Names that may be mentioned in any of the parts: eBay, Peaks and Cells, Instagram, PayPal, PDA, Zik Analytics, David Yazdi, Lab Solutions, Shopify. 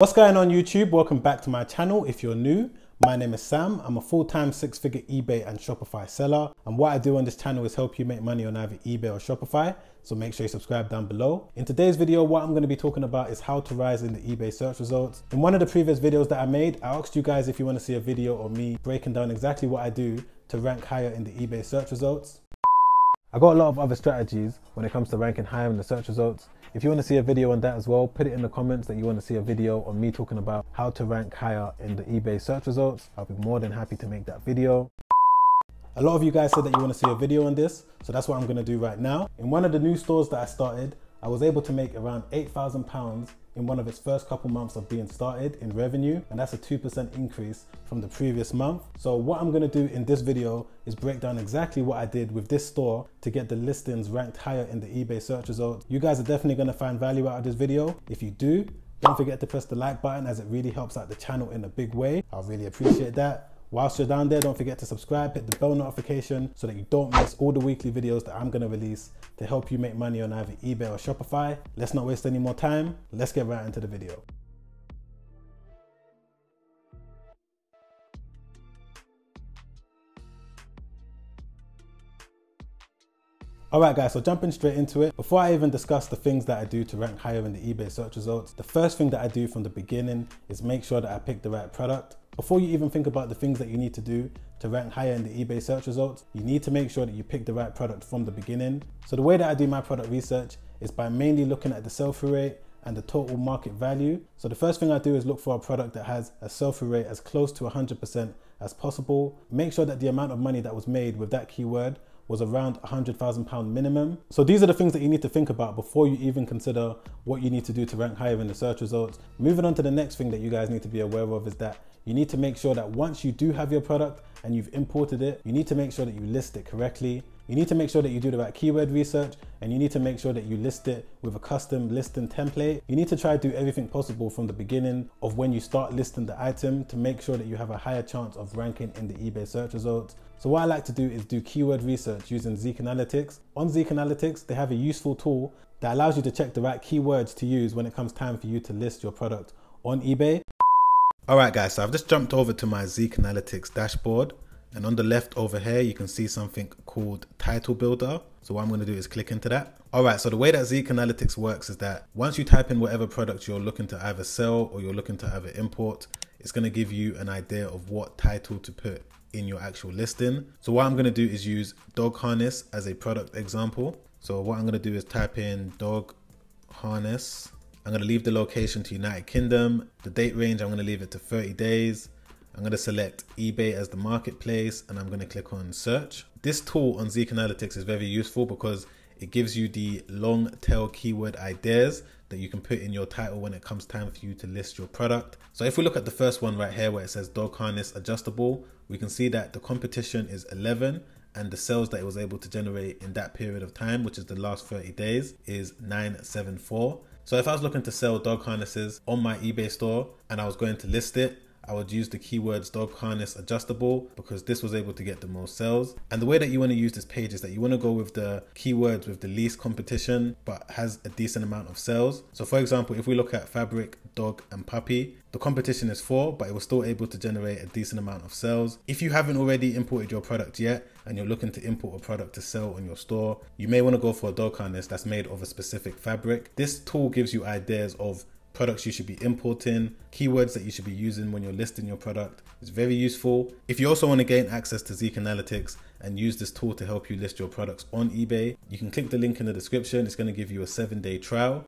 What's going on YouTube? Welcome back to my channel. If you're new, my name is Sam. I'm a full-time six-figure eBay and Shopify seller. And what I do on this channel is help you make money on either eBay or Shopify. So make sure you subscribe down below. In today's video, what I'm going to be talking about is how to rise in the eBay search results. In one of the previous videos that I made, I asked you guys if you want to see a video of me breaking down exactly what I do to rank higher in the eBay search results. I got a lot of other strategies when it comes to ranking higher in the search results. If you want to see a video on that as well, put it in the comments that you want to see a video on me talking about how to rank higher in the eBay search results. I'll be more than happy to make that video. A lot of you guys said that you want to see a video on this, so that's what I'm going to do right now. In one of the new stores that I started, I was able to make around £8,000 in one of its first couple months of being started in revenue, and that's a 2% increase from the previous month. So what I'm going to do in this video is break down exactly what I did with this store to get the listings ranked higher in the eBay search results. You guys are definitely going to find value out of this video. If you do, don't forget to press the like button as it really helps out the channel in a big way. I really appreciate that. Whilst you're down there, don't forget to subscribe, hit the bell notification so that you don't miss all the weekly videos that I'm going to release to help you make money on either eBay or Shopify. Let's not waste any more time. Let's get right into the video. Alright guys, so jumping straight into it, before I even discuss the things that I do to rank higher in the eBay search results, the first thing that I do from the beginning is make sure that I pick the right product. Before you even think about the things that you need to do to rank higher in the eBay search results, you need to make sure that you pick the right product from the beginning. So the way that I do my product research is by mainly looking at the sell-through rate and the total market value. So the first thing I do is look for a product that has a sell-through rate as close to 100% as possible. Make sure that the amount of money that was made with that keyword was around £100,000 minimum. So these are the things that you need to think about before you even consider what you need to do to rank higher in the search results. Moving on to the next thing that you guys need to be aware of is that you need to make sure that once you do have your product and you've imported it, you need to make sure that you list it correctly. You need to make sure that you do the right keyword research, and you need to make sure that you list it with a custom listing template. You need to try to do everything possible from the beginning of when you start listing the item to make sure that you have a higher chance of ranking in the eBay search results. So what I like to do is do keyword research using Zik Analytics. On Zik Analytics, they have a useful tool that allows you to check the right keywords to use when it comes time for you to list your product on eBay. Alright guys, so I've just jumped over to my Zik Analytics dashboard, and on the left over here you can see something called Title Builder. So what I'm going to do is click into that. Alright, so the way that Zik Analytics works is that once you type in whatever product you're looking to either sell or you're looking to either import, it's going to give you an idea of what title to put in your actual listing. So what I'm going to do is use dog harness as a product example. So what I'm going to do is type in dog harness. I'm going to leave the location to United Kingdom. The date range, I'm going to leave it to 30 days. I'm going to select eBay as the marketplace, and I'm going to click on search. This tool on Zik Analytics is very useful because it gives you the long tail keyword ideas that you can put in your title when it comes time for you to list your product. So if we look at the first one right here where it says dog harness adjustable, we can see that the competition is 11 and the sales that it was able to generate in that period of time, which is the last 30 days, is 974. So if I was looking to sell dog harnesses on my eBay store and I was going to list it, I would use the keywords dog harness adjustable because this was able to get the most sales. And the way that you want to use this page is that you want to go with the keywords with the least competition but has a decent amount of sales. So for example, if we look at fabric, dog and puppy, the competition is 4, but it was still able to generate a decent amount of sales. If you haven't already imported your product yet and you're looking to import a product to sell on your store, you may want to go for a dog harness that's made of a specific fabric. This tool gives you ideas of products you should be importing, keywords that you should be using when you're listing your product. It's very useful. If you also want to gain access to Zik Analytics and use this tool to help you list your products on eBay, you can click the link in the description. It's going to give you a 7-day trial.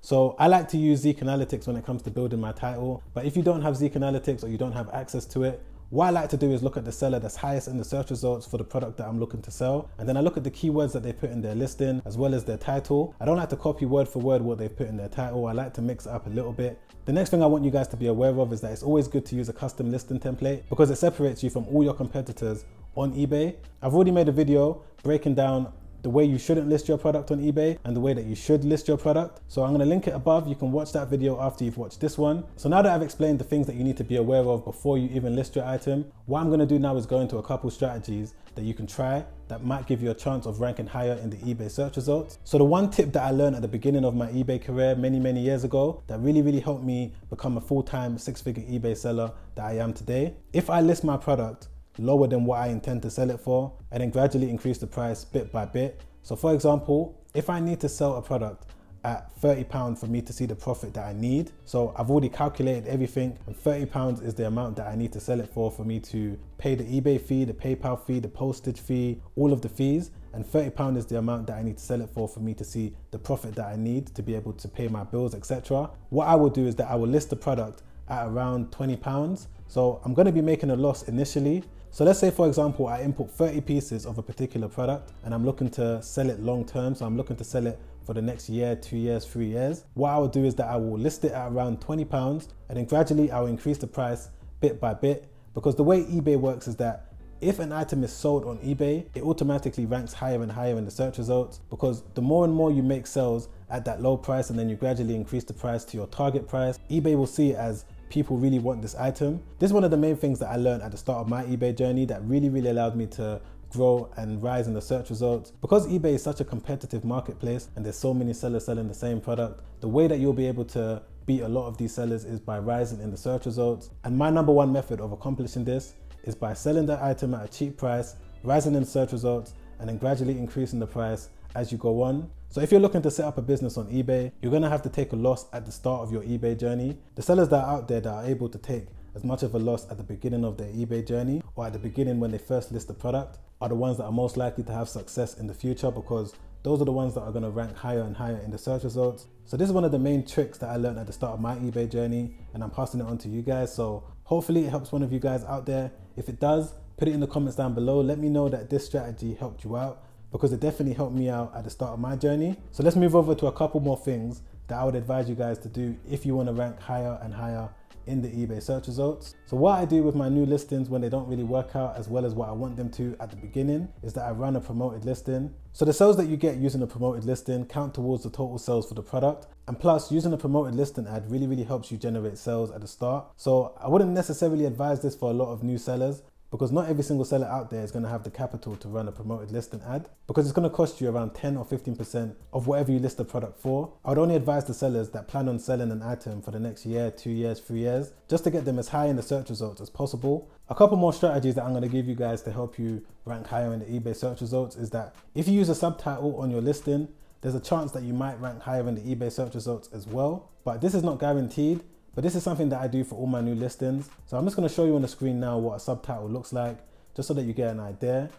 So I like to use Zik Analytics when it comes to building my title, but if you don't have Zik Analytics or you don't have access to it, what I like to do is look at the seller that's highest in the search results for the product that I'm looking to sell, and then I look at the keywords that they put in their listing as well as their title. I don't like to copy word for word what they've put in their title. I like to mix it up a little bit. The next thing I want you guys to be aware of is that it's always good to use a custom listing template because it separates you from all your competitors on eBay. I've already made a video breaking down the way you shouldn't list your product on eBay and the way that you should list your product. So I'm gonna link it above. You can watch that video after you've watched this one. So now that I've explained the things that you need to be aware of before you even list your item, what I'm gonna do now is go into a couple strategies that you can try that might give you a chance of ranking higher in the eBay search results. So the one tip that I learned at the beginning of my eBay career many years ago that really helped me become a full-time six-figure eBay seller that I am today. If I list my product lower than what I intend to sell it for and then gradually increase the price bit by bit. So for example, if I need to sell a product at £30 for me to see the profit that I need. So I've already calculated everything and £30 is the amount that I need to sell it for me to pay the eBay fee, the PayPal fee, the postage fee, all of the fees. And £30 is the amount that I need to sell it for me to see the profit that I need to be able to pay my bills, etc. What I will do is that I will list the product at around £20. So I'm gonna be making a loss initially. So let's say for example, I import 30 pieces of a particular product and I'm looking to sell it long term. So I'm looking to sell it for the next year, 2 years, 3 years. What I will do is that I will list it at around £20 and then gradually I'll increase the price bit by bit, because the way eBay works is that if an item is sold on eBay, it automatically ranks higher and higher in the search results, because the more and more you make sales at that low price and then you gradually increase the price to your target price, eBay will see it as people really want this item. This is one of the main things that I learned at the start of my eBay journey that really allowed me to grow and rise in the search results. Because eBay is such a competitive marketplace and there's so many sellers selling the same product, the way that you'll be able to beat a lot of these sellers is by rising in the search results. And my number one method of accomplishing this is by selling the item at a cheap price, rising in search results, and then gradually increasing the price as you go on. So if you're looking to set up a business on eBay, you're gonna have to take a loss at the start of your eBay journey. The sellers that are out there that are able to take as much of a loss at the beginning of their eBay journey or at the beginning when they first list the product are the ones that are most likely to have success in the future, because those are the ones that are gonna rank higher and higher in the search results. So this is one of the main tricks that I learned at the start of my eBay journey and I'm passing it on to you guys. So hopefully it helps one of you guys out there. If it does, put it in the comments down below. Let me know that this strategy helped you out, because it definitely helped me out at the start of my journey. So let's move over to a couple more things that I would advise you guys to do if you wanna rank higher and higher in the eBay search results. So what I do with my new listings when they don't really work out as well as what I want them to at the beginning is that I run a promoted listing. So the sales that you get using a promoted listing count towards the total sales for the product. And plus, using a promoted listing ad really helps you generate sales at the start. So I wouldn't necessarily advise this for a lot of new sellers, because not every single seller out there is gonna have the capital to run a promoted listing ad, because it's gonna cost you around 10 or 15% of whatever you list the product for. I would only advise the sellers that plan on selling an item for the next year, 2 years, 3 years, just to get them as high in the search results as possible. A couple more strategies that I'm gonna give you guys to help you rank higher in the eBay search results is that if you use a subtitle on your listing, there's a chance that you might rank higher in the eBay search results as well. But this is not guaranteed. But this is something that I do for all my new listings. So I'm just gonna show you on the screen now what a subtitle looks like, just so that you get an idea.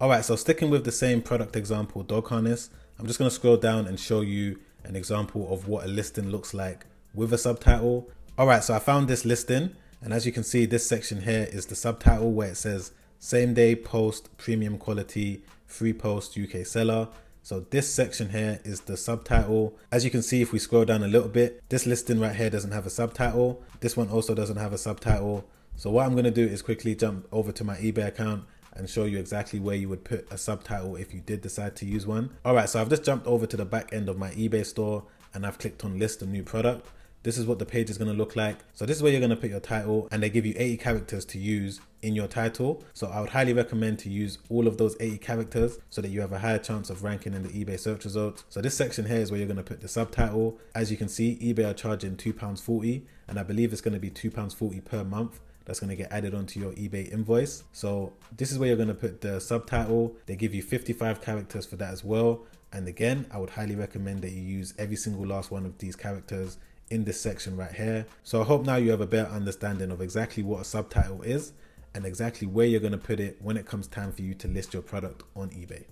All right, so sticking with the same product example, dog harness, I'm just gonna scroll down and show you an example of what a listing looks like with a subtitle. All right, so I found this listing, and as you can see, this section here is the subtitle where it says, same day post, premium quality, free post, UK seller. So this section here is the subtitle. As you can see, if we scroll down a little bit, this listing right here doesn't have a subtitle. This one also doesn't have a subtitle. So what I'm gonna do is quickly jump over to my eBay account and show you exactly where you would put a subtitle if you did decide to use one. All right, so I've just jumped over to the back end of my eBay store and I've clicked on list a new product. This is what the page is gonna look like. So this is where you're gonna put your title, and they give you 80 characters to use in your title. So I would highly recommend to use all of those 80 characters so that you have a higher chance of ranking in the eBay search results. So this section here is where you're gonna put the subtitle. As you can see, eBay are charging £2.40, and I believe it's gonna be £2.40 per month. That's gonna get added onto your eBay invoice. So this is where you're gonna put the subtitle. They give you 55 characters for that as well. And again, I would highly recommend that you use every single last one of these characters in this section right here. So I hope now you have a better understanding of exactly what a subtitle is and exactly where you're gonna put it when it comes time for you to list your product on eBay.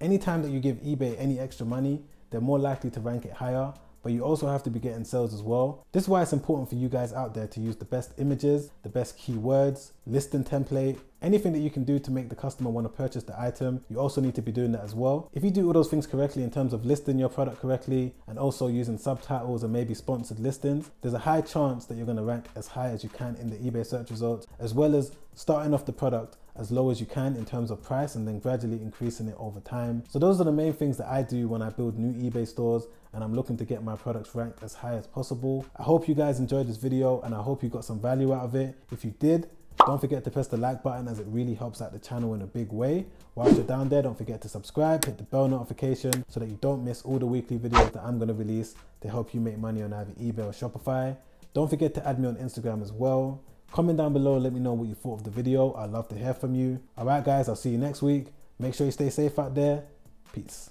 Anytime that you give eBay any extra money, they're more likely to rank it higher, but you also have to be getting sales as well. This is why it's important for you guys out there to use the best images, the best keywords, listing template, anything that you can do to make the customer want to purchase the item. You also need to be doing that as well. If you do all those things correctly in terms of listing your product correctly and also using subtitles and maybe sponsored listings, there's a high chance that you're going to rank as high as you can in the eBay search results, as well as starting off the product as low as you can in terms of price, and then gradually increasing it over time. So those are the main things that I do when I build new eBay stores and I'm looking to get my products ranked as high as possible. I hope you guys enjoyed this video and I hope you got some value out of it. If you did, don't forget to press the like button as it really helps out the channel in a big way. Whilst you're down there, don't forget to subscribe, hit the bell notification so that you don't miss all the weekly videos that I'm going to release to help you make money on either eBay or Shopify. Don't forget to add me on Instagram as well. Comment down below and let me know what you thought of the video. I'd love to hear from you. All right guys, I'll see you next week. Make sure you stay safe out there. Peace.